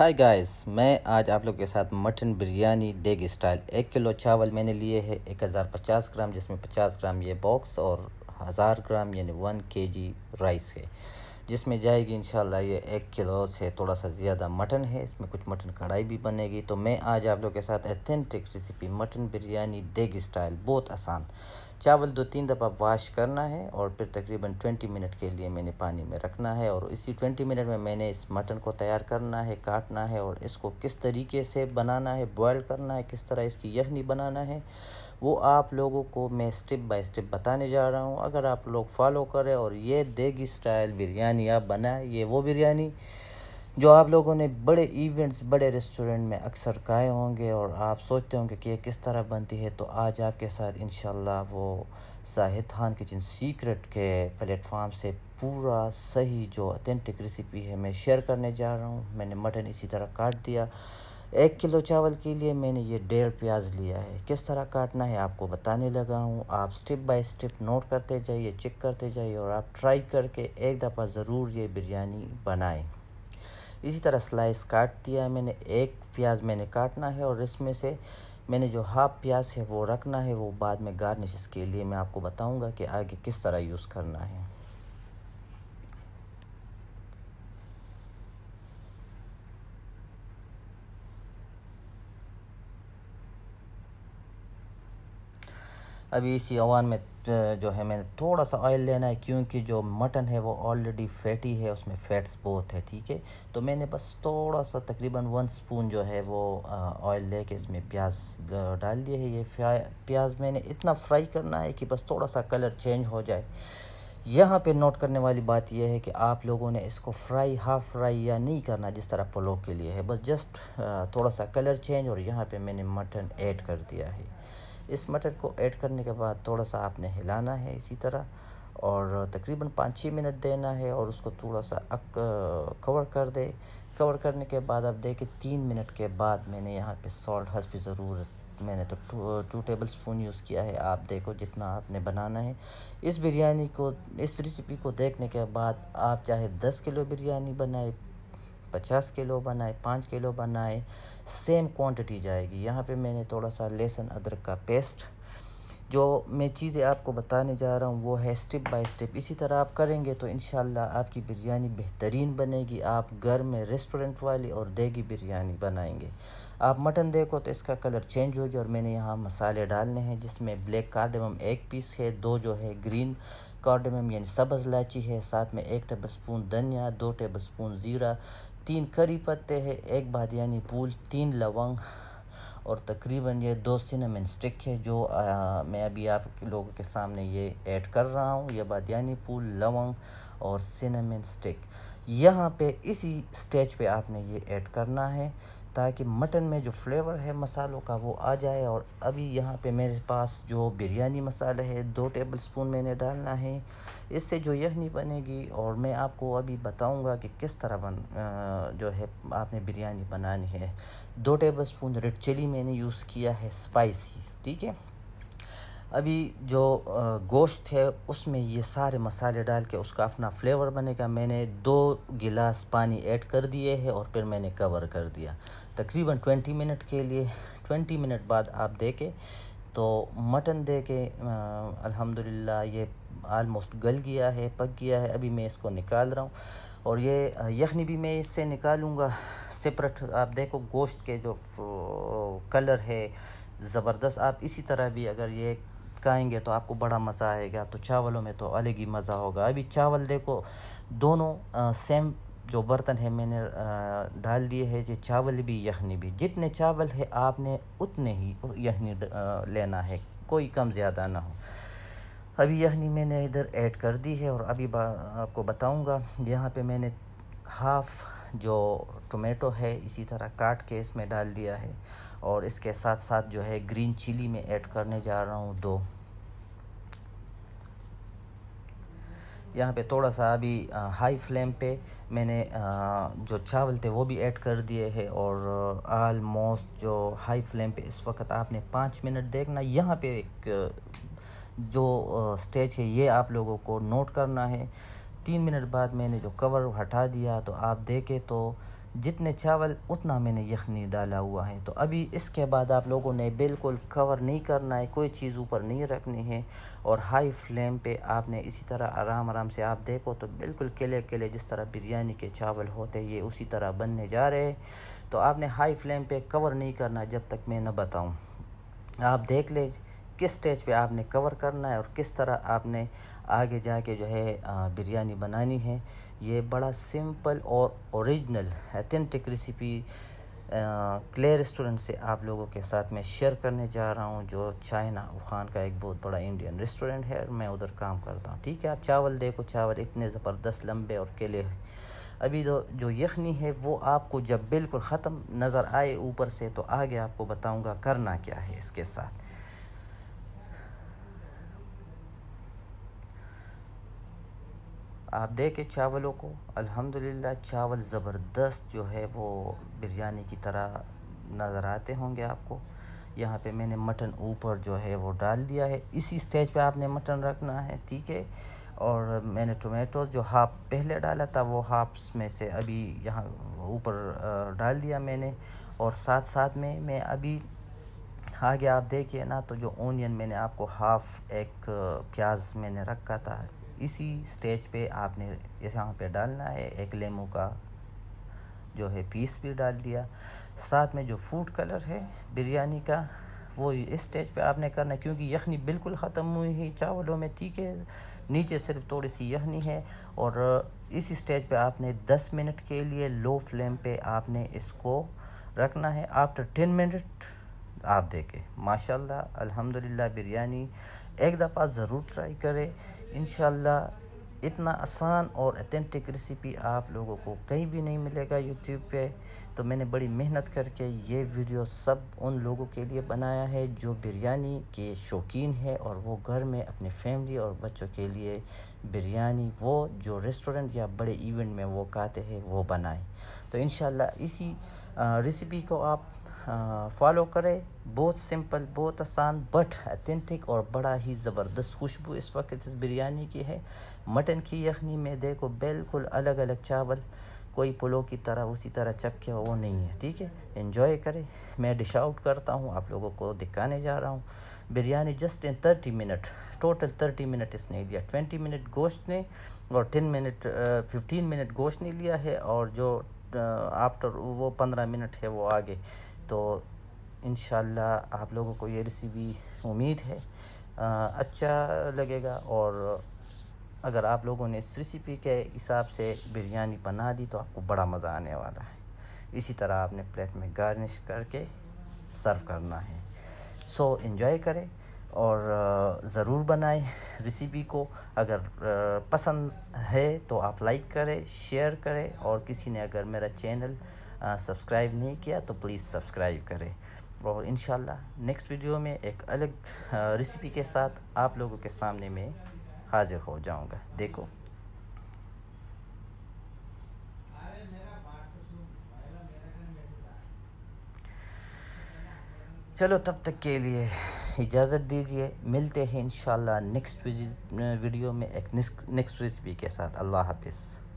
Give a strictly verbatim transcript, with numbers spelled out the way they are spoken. Hi guys, मैं आज आप लोग के साथ मटन बिरयानी डेगी स्टाइल। एक किलो चावल मैंने लिए हैं एक हज़ार पचास ग्राम, जिसमें पचास ग्राम ये बॉक्स और हज़ार ग्राम यानी वन केजी राइस है, जिसमें जाएगी इंशाल्लाह ये एक किलो से थोड़ा सा ज़्यादा मटन है। इसमें कुछ मटन कढ़ाई भी बनेगी। तो मैं आज आप लोग के साथ authentic recipe mutton biryani degi style, बहुत आसान। चावल दो तीन दफ़ा वाश करना है और फिर तकरीबन बीस मिनट के लिए मैंने पानी में रखना है। और इसी बीस मिनट में मैंने इस मटन को तैयार करना है, काटना है और इसको किस तरीके से बनाना है, बॉयल करना है, किस तरह इसकी यखनी बनाना है, वो आप लोगों को मैं स्टेप बाय स्टेप बताने जा रहा हूँ। अगर आप लोग फॉलो करें और ये देगी स्टाइल बिरयानी आप बनाए, ये वो बिरयानी जो आप लोगों ने बड़े इवेंट्स, बड़े रेस्टोरेंट में अक्सर खाए होंगे और आप सोचते होंगे कि ये किस तरह बनती है। तो आज आपके साथ इंशाल्लाह वो जाहिद खान किचन सीक्रेट के प्लेटफॉर्म से पूरा सही जो ऑथेंटिक रेसिपी है मैं शेयर करने जा रहा हूँ। मैंने मटन इसी तरह काट दिया। एक किलो चावल के लिए मैंने ये डेढ़ प्याज लिया है। किस तरह काटना है आपको बताने लगा हूँ। आप स्टेप बाय स्टेप नोट करते जाइए, चेक करते जाइए और आप ट्राई करके एक दफ़ा ज़रूर ये बिरयानी बनाएं। इसी तरह स्लाइस काट दिया मैंने। एक प्याज मैंने काटना है और इसमें से मैंने जो हाफ प्याज है वो रखना है। वो बाद में गार्निश के लिए मैं आपको बताऊंगा कि आगे किस तरह यूज़ करना है। अभी इसी अवान में जो है मैंने थोड़ा सा ऑयल लेना है, क्योंकि जो मटन है वो ऑलरेडी फैटी है, उसमें फैट्स बहुत है, ठीक है। तो मैंने बस थोड़ा सा तकरीबन वन स्पून जो है वो ऑयल लेके इसमें प्याज डाल दिए है। ये प्याज मैंने इतना फ्राई करना है कि बस थोड़ा सा कलर चेंज हो जाए। यहाँ पे नोट करने वाली बात यह है कि आप लोगों ने इसको फ्राई, हाफ फ्राई या नहीं करना, जिस तरह पुलाव के लिए है, बस जस्ट थोड़ा सा कलर चेंज। और यहाँ पर मैंने मटन ऐड कर दिया है। इस मटर को ऐड करने के बाद थोड़ा सा आपने हिलाना है इसी तरह और तकरीबन पाँच छः मिनट देना है और उसको थोड़ा सा अक, कवर कर दे। कवर करने के बाद आप देखें तीन मिनट के बाद मैंने यहाँ पे सॉल्ट हस्ब ज़रूरत, मैंने तो two, two tablespoon use किया है। आप देखो जितना आपने बनाना है। इस बिरयानी को, इस रेसिपी को देखने के बाद आप चाहे दस किलो बिरयानी बनाए, पचास किलो बनाए, पाँच किलो बनाए, सेम क्वांटिटी जाएगी। यहाँ पे मैंने थोड़ा सा लहसुन अदरक का पेस्ट, जो मैं चीज़ें आपको बताने जा रहा हूँ वो है स्टेप बाय स्टेप। इसी तरह आप करेंगे तो इंशाल्लाह आपकी बिरयानी बेहतरीन बनेगी। आप घर में रेस्टोरेंट वाली और देगी बिरयानी बनाएंगे। आप मटन देखो तो इसका कलर चेंज हो गया। और मैंने यहाँ मसाले डालने हैं, जिसमें ब्लैक कार्डमम एक पीस है, दो जो है ग्रीन कार्डमम यानी सब्ज़ इलायची है, साथ में एक टेबल स्पून धनिया, दो टेबल स्पून ज़ीरा, तीन करी पत्ते हैं, एक बात यानी फूल, तीन लवंग और तकरीबन ये दो सिनेमन स्टिक है, जो आ, मैं अभी आप लोगों के सामने ये ऐड कर रहा हूँ। ये बात यानी फूल, लवंग और सिनेमन स्टिक यहाँ पे इसी स्टेज पे आपने ये ऐड करना है, ताकि मटन में जो फ्लेवर है मसालों का वो आ जाए। और अभी यहाँ पे मेरे पास जो बिरयानी मसाला है दो टेबल स्पून मैंने डालना है। इससे जो यखनी बनेगी और मैं आपको अभी बताऊंगा कि किस तरह बन जो है आपने बिरयानी बनानी है। दो टेबल स्पून रेड चिली मैंने यूज़ किया है, स्पाइसी, ठीक है। अभी जो गोश्त है उसमें ये सारे मसाले डाल के उसका अपना फ्लेवर बनेगा। मैंने दो गिलास पानी ऐड कर दिए हैं और फिर मैंने कवर कर दिया तकरीबन बीस मिनट के लिए। बीस मिनट बाद आप देखें तो मटन देके अल्हम्दुलिल्लाह ये आलमोस्ट गल गया है, पक गया है। अभी मैं इसको निकाल रहा हूँ और ये यखनी भी मैं इससे निकालूँगा सेपरेट। आप देखो गोश्त के जो कलर है ज़बरदस्त। आप इसी तरह भी अगर ये खाएंगे तो आपको बड़ा मज़ा आएगा। तो चावलों में तो अलग ही मज़ा होगा। अभी चावल देखो दोनों आ, सेम जो बर्तन है मैंने आ, डाल दिए हैं। ये चावल भी यखनी भी, जितने चावल है आपने उतने ही यखनी लेना है, कोई कम ज़्यादा ना हो। अभी यखनी मैंने इधर ऐड कर दी है और अभी आपको बताऊँगा। यहाँ पे मैंने हाफ़ जो टोमेटो है इसी तरह काट के इसमें डाल दिया है और इसके साथ साथ जो है ग्रीन चिली में ऐड करने जा रहा हूँ दो। यहाँ पे थोड़ा सा अभी हाई फ्लेम पे मैंने जो चावल थे वो भी ऐड कर दिए हैं और आलमोस्ट जो हाई फ्लेम पे इस वक्त आपने पाँच मिनट देखना। यहाँ पे एक जो स्टेज है ये आप लोगों को नोट करना है। तीन मिनट बाद मैंने जो कवर हटा दिया तो आप देखें तो जितने चावल उतना मैंने यखनी डाला हुआ है। तो अभी इसके बाद आप लोगों ने बिल्कुल कवर नहीं करना है, कोई चीज़ ऊपर नहीं रखनी है और हाई फ्लेम पे आपने इसी तरह आराम आराम से आप देखो तो बिल्कुल केले केले जिस तरह बिरयानी के चावल होते ये उसी तरह बनने जा रहे हैं। तो आपने हाई फ्लेम पे कवर नहीं करना जब तक मैं न बताऊँ। आप देख लीजिए किस स्टेज पे आपने कवर करना है और किस तरह आपने आगे जाके जो है बिरयानी बनानी है। ये बड़ा सिंपल और original authentic recipe clay restaurant से आप लोगों के साथ मैं शेयर करने जा रहा हूँ, जो चाइना खान का एक बहुत बड़ा इंडियन रेस्टोरेंट है, मैं उधर काम करता हूँ। ठीक है, आप चावल देखो, चावल इतने ज़बरदस्त लंबे और केले। अभी जो जो यखनी है वो आपको जब बिल्कुल ख़त्म नज़र आए ऊपर से तो आगे आपको बताऊँगा करना क्या है इसके साथ। आप देखें चावलों को, अल्हम्दुलिल्लाह चावल ज़बरदस्त जो है वो बिरयानी की तरह नज़र आते होंगे आपको। यहाँ पे मैंने मटन ऊपर जो है वो डाल दिया है, इसी स्टेज पे आपने मटन रखना है। ठीक है, और मैंने टोमेटो जो हाफ पहले डाला था वो हाफ में से अभी यहाँ ऊपर डाल दिया मैंने। और साथ साथ में मैं अभी आगे आप देखिए ना, तो जो ओनियन मैंने आपको हाफ एक प्याज मैंने रखा था इसी स्टेज पे आपने यहाँ पे डालना है। एक लेमू का जो है पीस भी डाल दिया, साथ में जो फूड कलर है बिरयानी का वो इस स्टेज पे आपने करना है, क्योंकि यखनी बिल्कुल ख़त्म हुई है चावलों में। ठीक है, नीचे सिर्फ थोड़ी सी यखनी है और इस स्टेज पे आपने दस मिनट के लिए लो फ्लेम पे आपने इसको रखना है। आफ्टर टेन मिनट आप देखें माशाल्लाह अल्हम्दुलिल्लाह बिरयानी एक दफ़ा ज़रूर ट्राई करें। इंशाल्लाह इतना आसान और ऑथेंटिक रेसिपी आप लोगों को कहीं भी नहीं मिलेगा यूट्यूब पे। तो मैंने बड़ी मेहनत करके ये वीडियो सब उन लोगों के लिए बनाया है जो बिरयानी के शौकीन है और वो घर में अपने फैमिली और बच्चों के लिए बिरयानी वो जो रेस्टोरेंट या बड़े इवेंट में वो खाते हैं वो बनाएं। तो इंशाल्लाह इसी रेसिपी को आप फॉलो करें, बहुत सिंपल बहुत आसान बट ऑथेंटिक और बड़ा ही ज़बरदस्त खुशबू इस वक्त इस बिरयानी की है। मटन की यखनी में देखो बिल्कुल अलग अलग चावल, कोई पुलाव की तरह उसी तरह चपके वो नहीं है। ठीक है, एंजॉय करें, मैं डिश आउट करता हूँ आप लोगों को दिखाने जा रहा हूँ biryani just in thirty minute. Total thirty minute इसने लिया, ट्वेंटी मिनट गोश्त ने और टेन मिनट फिफ्टीन मिनट गोश्त ने लिया है और जो आफ्टर वो पंद्रह मिनट है वो आगे। तो इंशाल्लाह आप लोगों को ये रेसिपी उम्मीद है आ, अच्छा लगेगा। और अगर आप लोगों ने इस रेसिपी के हिसाब से बिरयानी बना दी तो आपको बड़ा मज़ा आने वाला है। इसी तरह आपने प्लेट में गार्निश करके सर्व करना है। सो एंजॉय करें और ज़रूर बनाएं रेसिपी को। अगर पसंद है तो आप लाइक करें, शेयर करें और किसी ने अगर मेरा चैनल सब्सक्राइब नहीं किया तो प्लीज़ सब्सक्राइब करें। और इंशाल्लाह नेक्स्ट वीडियो में एक अलग रेसिपी के साथ आप लोगों के सामने में हाजिर हो जाऊंगा। देखो चलो, तब तक के लिए इजाज़त दीजिए, मिलते हैं इंशाल्लाह नेक्स्ट वीडियो में एक नेक्स्ट रेसिपी के साथ। अल्लाह हाफिज़।